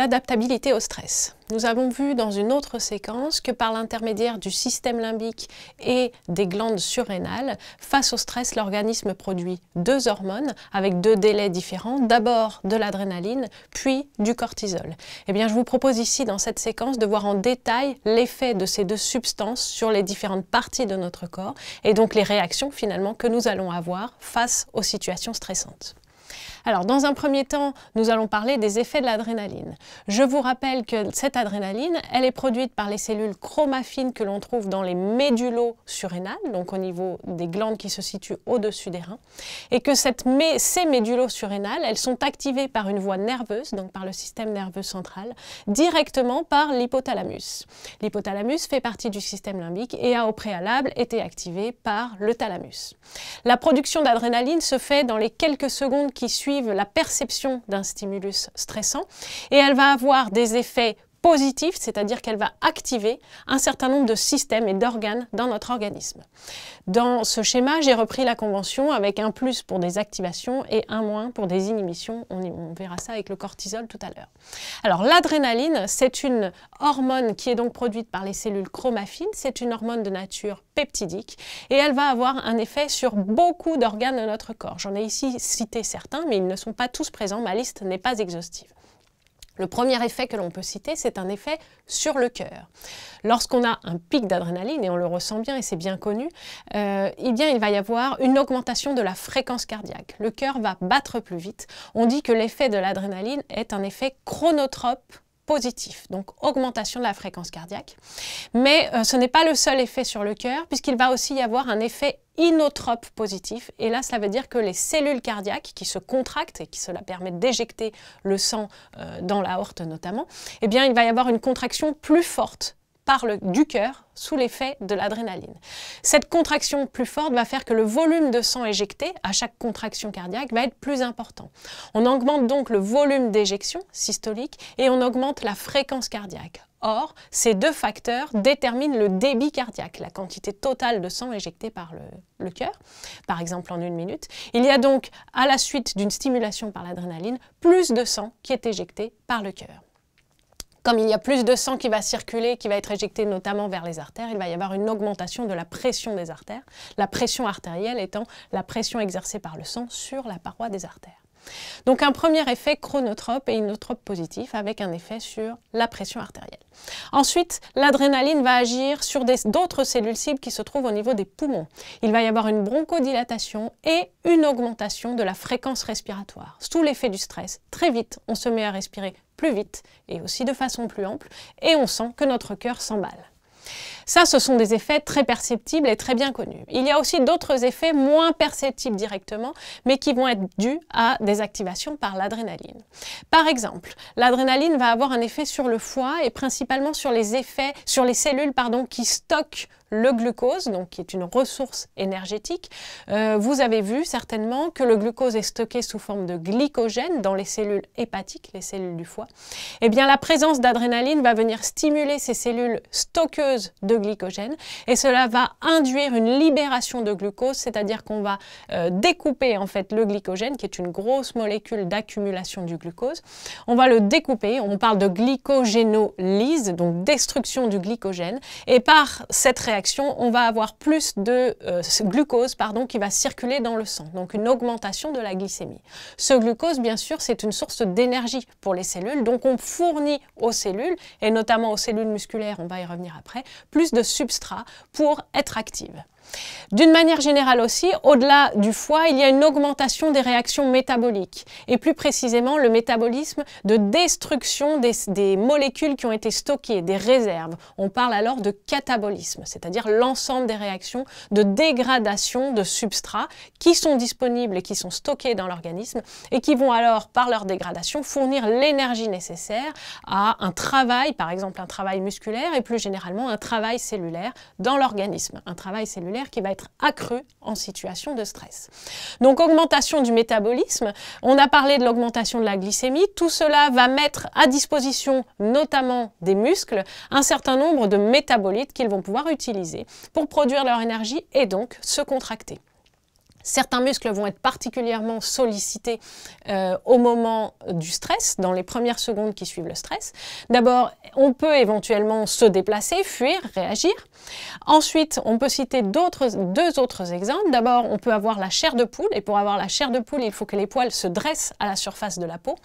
l'adaptabilité au stress. Nous avons vu dans une autre séquence que par l'intermédiaire du système limbique et des glandes surrénales, face au stress, l'organisme produit deux hormones avec deux délais différents, d'abord de l'adrénaline, puis du cortisol. Eh bien, je vous propose ici, dans cette séquence, de voir en détail l'effet de ces deux substances sur les différentes parties de notre corps et donc les réactions finalement que nous allons avoir face aux situations stressantes. Alors, dans un premier temps, nous allons parler des effets de l'adrénaline. Je vous rappelle que cette adrénaline, elle est produite par les cellules chromaffines que l'on trouve dans les médullosurrénales, donc au niveau des glandes qui se situent au-dessus des reins, et que ces médullosurrénales, elles sont activées par une voie nerveuse, donc par le système nerveux central, directement par l'hypothalamus. L'hypothalamus fait partie du système limbique et a au préalable été activé par le thalamus. La production d'adrénaline se fait dans les quelques secondes qui suivent la perception d'un stimulus stressant et elle va avoir des effets positifs, c'est-à-dire qu'elle va activer un certain nombre de systèmes et d'organes dans notre organisme. Dans ce schéma, j'ai repris la convention avec un plus pour des activations et un moins pour des inhibitions. On verra ça avec le cortisol tout à l'heure. Alors l'adrénaline, c'est une hormone qui est donc produite par les cellules chromaffines, c'est une hormone de nature peptidique et elle va avoir un effet sur beaucoup d'organes de notre corps. J'en ai ici cité certains, mais ils ne sont pas tous présents, ma liste n'est pas exhaustive. Le premier effet que l'on peut citer, c'est un effet sur le cœur. Lorsqu'on a un pic d'adrénaline, et on le ressent bien et c'est bien connu, il va y avoir une augmentation de la fréquence cardiaque. Le cœur va battre plus vite. On dit que l'effet de l'adrénaline est un effet chronotrope positif, donc augmentation de la fréquence cardiaque. Mais ce n'est pas le seul effet sur le cœur, puisqu'il va aussi y avoir un effet inotrope positif. Et là, cela veut dire que les cellules cardiaques qui se contractent et qui cela permet d'éjecter le sang dans l'aorte notamment, eh bien, il va y avoir une contraction plus forte du cœur sous l'effet de l'adrénaline. Cette contraction plus forte va faire que le volume de sang éjecté à chaque contraction cardiaque va être plus important. On augmente donc le volume d'éjection systolique et on augmente la fréquence cardiaque. Or, ces deux facteurs déterminent le débit cardiaque, la quantité totale de sang éjectée par le cœur, par exemple en une minute. Il y a donc, à la suite d'une stimulation par l'adrénaline, plus de sang qui est éjecté par le cœur. Comme il y a plus de sang qui va circuler, qui va être éjecté notamment vers les artères, il va y avoir une augmentation de la pression des artères, la pression artérielle étant la pression exercée par le sang sur la paroi des artères. Donc un premier effet chronotrope et inotrope positif avec un effet sur la pression artérielle. Ensuite, l'adrénaline va agir sur d'autres cellules cibles qui se trouvent au niveau des poumons. Il va y avoir une bronchodilatation et une augmentation de la fréquence respiratoire. Sous l'effet du stress, très vite, on se met à respirer plus vite et aussi de façon plus ample et on sent que notre cœur s'emballe. Ça, ce sont des effets très perceptibles et très bien connus. Il y a aussi d'autres effets moins perceptibles directement, mais qui vont être dus à des activations par l'adrénaline. Par exemple, l'adrénaline va avoir un effet sur le foie et principalement sur les cellules qui stockent le glucose, donc qui est une ressource énergétique. Vous avez vu certainement que le glucose est stocké sous forme de glycogène dans les cellules hépatiques, les cellules du foie. Eh bien, la présence d'adrénaline va venir stimuler ces cellules stockeuses de glycogène et cela va induire une libération de glucose, c'est-à-dire qu'on va découper en fait le glycogène, qui est une grosse molécule d'accumulation du glucose. On va le découper, on parle de glycogénolyse, donc destruction du glycogène, et par cette réaction, on va avoir plus de glucose qui va circuler dans le sang, donc une augmentation de la glycémie. Ce glucose, bien sûr, c'est une source d'énergie pour les cellules, donc on fournit aux cellules, et notamment aux cellules musculaires, on va y revenir après, plus de substrat pour être actives. D'une manière générale aussi, au-delà du foie, il y a une augmentation des réactions métaboliques et plus précisément le métabolisme de destruction des molécules qui ont été stockées, des réserves. On parle alors de catabolisme, c'est-à-dire l'ensemble des réactions de dégradation de substrats qui sont disponibles et qui sont stockés dans l'organisme et qui vont alors, par leur dégradation, fournir l'énergie nécessaire à un travail, par exemple un travail musculaire et plus généralement un travail cellulaire dans l'organisme, un travail cellulaire qui va être accrue en situation de stress. Donc augmentation du métabolisme, on a parlé de l'augmentation de la glycémie, tout cela va mettre à disposition notamment des muscles un certain nombre de métabolites qu'ils vont pouvoir utiliser pour produire leur énergie et donc se contracter. Certains muscles vont être particulièrement sollicités au moment du stress, dans les premières secondes qui suivent le stress. D'abord, on peut éventuellement se déplacer, fuir, réagir. Ensuite, on peut citer deux autres exemples. D'abord, on peut avoir la chair de poule. Et pour avoir la chair de poule, il faut que les poils se dressent à la surface de la peau.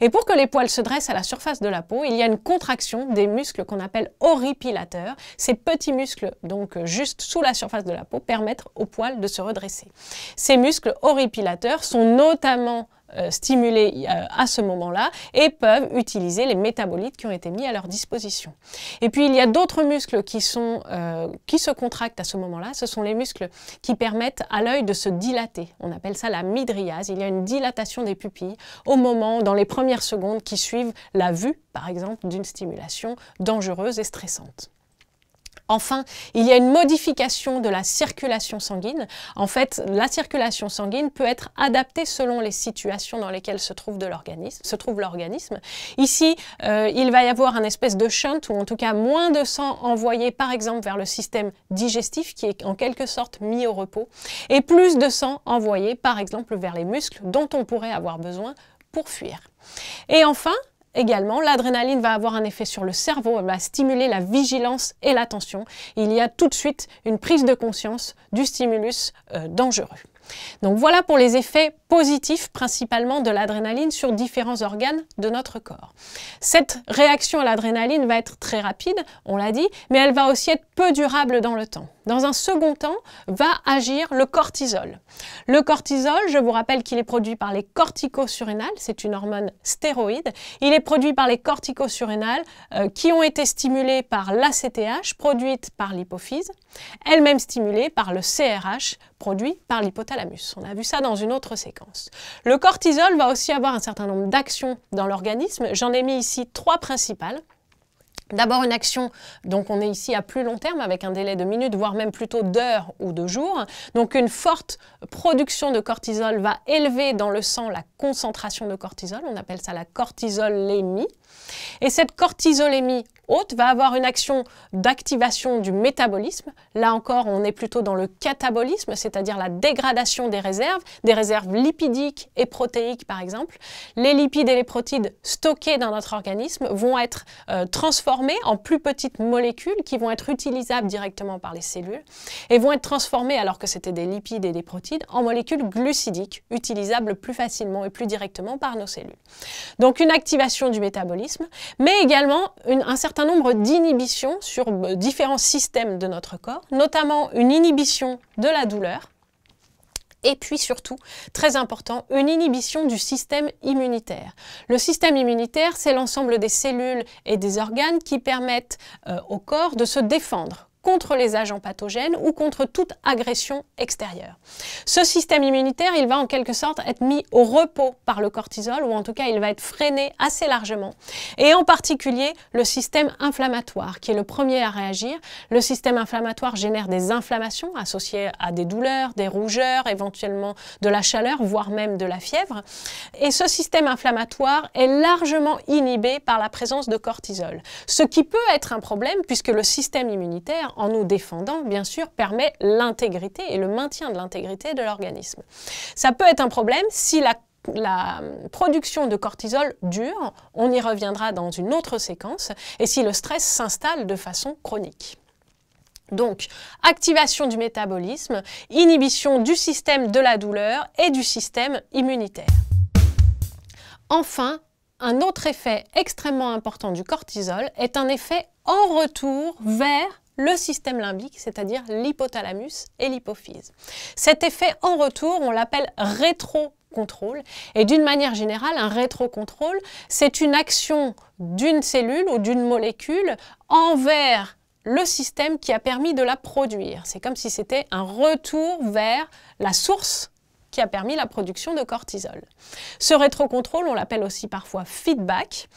Et pour que les poils se dressent à la surface de la peau, il y a une contraction des muscles qu'on appelle auripilateurs. Ces petits muscles, donc juste sous la surface de la peau, permettent aux poils de se redresser. Ces muscles auripilateurs sont notamment stimulés à ce moment-là et peuvent utiliser les métabolites qui ont été mis à leur disposition. Et puis il y a d'autres muscles qui se contractent à ce moment-là. Ce sont les muscles qui permettent à l'œil de se dilater. On appelle ça la midriase. Il y a une dilatation des pupilles au moment, dans les premières secondes qui suivent la vue, par exemple, d'une stimulation dangereuse et stressante. Enfin, il y a une modification de la circulation sanguine. En fait, la circulation sanguine peut être adaptée selon les situations dans lesquelles se trouve l'organisme. Ici, il va y avoir un espèce de shunt, ou en tout cas moins de sang envoyé par exemple vers le système digestif qui est en quelque sorte mis au repos, et plus de sang envoyé par exemple vers les muscles dont on pourrait avoir besoin pour fuir. Et enfin, également, l'adrénaline va avoir un effet sur le cerveau, elle va stimuler la vigilance et l'attention. Il y a tout de suite une prise de conscience du stimulus dangereux. Donc voilà pour les effets positifs principalement de l'adrénaline sur différents organes de notre corps. Cette réaction à l'adrénaline va être très rapide, on l'a dit, mais elle va aussi être peu durable dans le temps. Dans un second temps va agir le cortisol. Le cortisol, je vous rappelle qu'il est produit par les corticosurrénales, c'est une hormone stéroïde. Il est produit par les corticosurrénales qui ont été stimulées par l'ACTH, produite par l'hypophyse, elle-même stimulée par le CRH, produit par l'hypothalamus. On a vu ça dans une autre séquence. Le cortisol va aussi avoir un certain nombre d'actions dans l'organisme. J'en ai mis ici trois principales. D'abord une action, donc on est ici à plus long terme avec un délai de minutes, voire même plutôt d'heures ou de jours. Donc une forte production de cortisol va élever dans le sang la concentration de cortisol, on appelle ça la cortisolémie. Et cette cortisolémie haute va avoir une action d'activation du métabolisme. Là encore, on est plutôt dans le catabolisme, c'est-à-dire la dégradation des réserves lipidiques et protéiques par exemple. Les lipides et les protéines stockés dans notre organisme vont être transformés en plus petites molécules qui vont être utilisables directement par les cellules et vont être transformées, alors que c'était des lipides et des protéines, en molécules glucidiques utilisables plus facilement et plus directement par nos cellules. Donc une activation du métabolisme, mais également un certain nombre d'inhibitions sur différents systèmes de notre corps, notamment une inhibition de la douleur. Et puis surtout, très important, une inhibition du système immunitaire. Le système immunitaire, c'est l'ensemble des cellules et des organes qui permettent au corps de se défendre contre les agents pathogènes ou contre toute agression extérieure. Ce système immunitaire, il va en quelque sorte être mis au repos par le cortisol, ou en tout cas il va être freiné assez largement. Et en particulier le système inflammatoire, qui est le premier à réagir. Le système inflammatoire génère des inflammations associées à des douleurs, des rougeurs, éventuellement de la chaleur, voire même de la fièvre. Et ce système inflammatoire est largement inhibé par la présence de cortisol. Ce qui peut être un problème, puisque le système immunitaire, en nous défendant, bien sûr, permet l'intégrité et le maintien de l'intégrité de l'organisme. Ça peut être un problème si la production de cortisol dure, on y reviendra dans une autre séquence, et si le stress s'installe de façon chronique. Donc, activation du métabolisme, inhibition du système de la douleur et du système immunitaire. Enfin, un autre effet extrêmement important du cortisol est un effet en retour vers le système limbique, c'est-à-dire l'hypothalamus et l'hypophyse. Cet effet en retour, on l'appelle rétrocontrôle, et d'une manière générale, un rétrocontrôle, c'est une action d'une cellule ou d'une molécule envers le système qui a permis de la produire. C'est comme si c'était un retour vers la source qui a permis la production de cortisol. Ce rétrocontrôle, on l'appelle aussi parfois feedback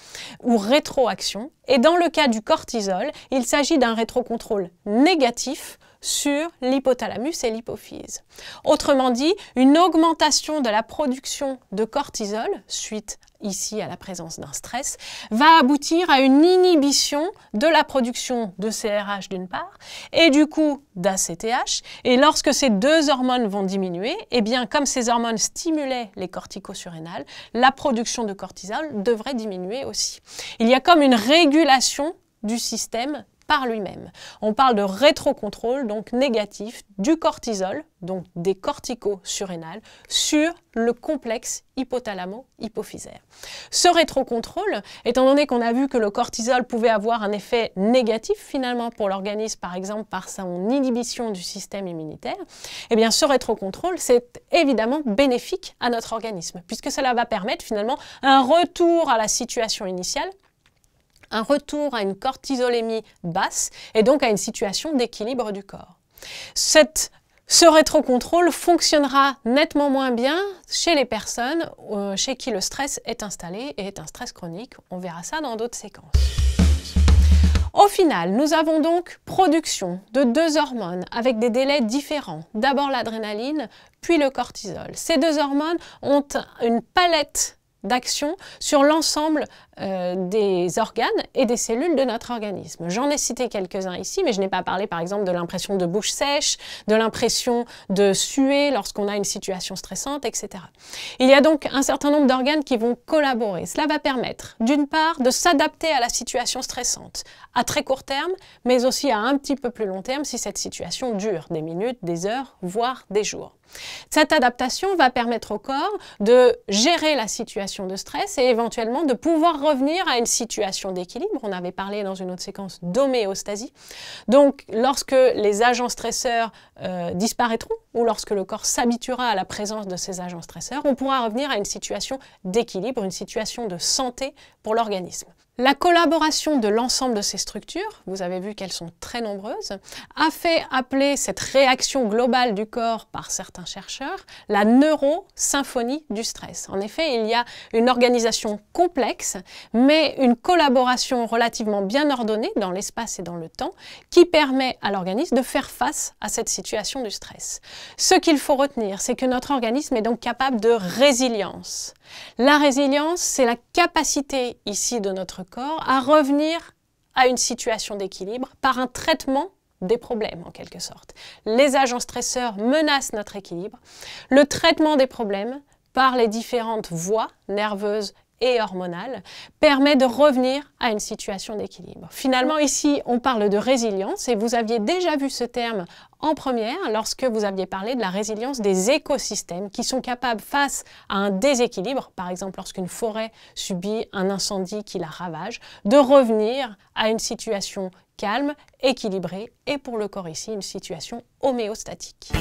ou rétroaction. Et dans le cas du cortisol, il s'agit d'un rétrocontrôle négatif sur l'hypothalamus et l'hypophyse. Autrement dit, une augmentation de la production de cortisol, suite ici à la présence d'un stress, va aboutir à une inhibition de la production de CRH d'une part et du coup d'ACTH. Et lorsque ces deux hormones vont diminuer, eh bien, comme ces hormones stimulaient les corticosurrénales, la production de cortisol devrait diminuer aussi. Il y a comme une régulation du système par lui-même. On parle de rétrocontrôle, donc négatif, du cortisol, donc des corticosurrénales, sur le complexe hypothalamo-hypophysaire. Ce rétrocontrôle, étant donné qu'on a vu que le cortisol pouvait avoir un effet négatif finalement pour l'organisme, par exemple par son inhibition du système immunitaire, eh bien ce rétrocontrôle, c'est évidemment bénéfique à notre organisme, puisque cela va permettre finalement un retour à la situation initiale, un retour à une cortisolémie basse et donc à une situation d'équilibre du corps. Ce rétrocontrôle fonctionnera nettement moins bien chez les personnes chez qui le stress est installé et est un stress chronique. On verra ça dans d'autres séquences. Au final, nous avons donc production de deux hormones avec des délais différents. D'abord l'adrénaline, puis le cortisol. Ces deux hormones ont une palette d'action sur l'ensemble des organes et des cellules de notre organisme. J'en ai cité quelques-uns ici, mais je n'ai pas parlé par exemple de l'impression de bouche sèche, de l'impression de suer lorsqu'on a une situation stressante, etc. Il y a donc un certain nombre d'organes qui vont collaborer. Cela va permettre d'une part de s'adapter à la situation stressante à très court terme, mais aussi à un petit peu plus long terme si cette situation dure des minutes, des heures, voire des jours. Cette adaptation va permettre au corps de gérer la situation de stress et éventuellement de pouvoir revenir à une situation d'équilibre. On avait parlé dans une autre séquence d'homéostasie. Donc, lorsque les agents stresseurs disparaîtront ou lorsque le corps s'habituera à la présence de ces agents stresseurs, on pourra revenir à une situation d'équilibre, une situation de santé pour l'organisme. La collaboration de l'ensemble de ces structures, vous avez vu qu'elles sont très nombreuses, a fait appeler cette réaction globale du corps par certains chercheurs la neuro-symphonie du stress. En effet, il y a une organisation complexe, mais une collaboration relativement bien ordonnée dans l'espace et dans le temps qui permet à l'organisme de faire face à cette situation du stress. Ce qu'il faut retenir, c'est que notre organisme est donc capable de résilience. La résilience, c'est la capacité ici de notre corps à revenir à une situation d'équilibre par un traitement des problèmes en quelque sorte. Les agents stresseurs menacent notre équilibre. Le traitement des problèmes par les différentes voies nerveuses et hormonale permet de revenir à une situation d'équilibre. Finalement, ici, on parle de résilience et vous aviez déjà vu ce terme en première lorsque vous aviez parlé de la résilience des écosystèmes qui sont capables face à un déséquilibre, par exemple lorsqu'une forêt subit un incendie qui la ravage, de revenir à une situation calme, équilibrée et pour le corps ici, une situation homéostatique.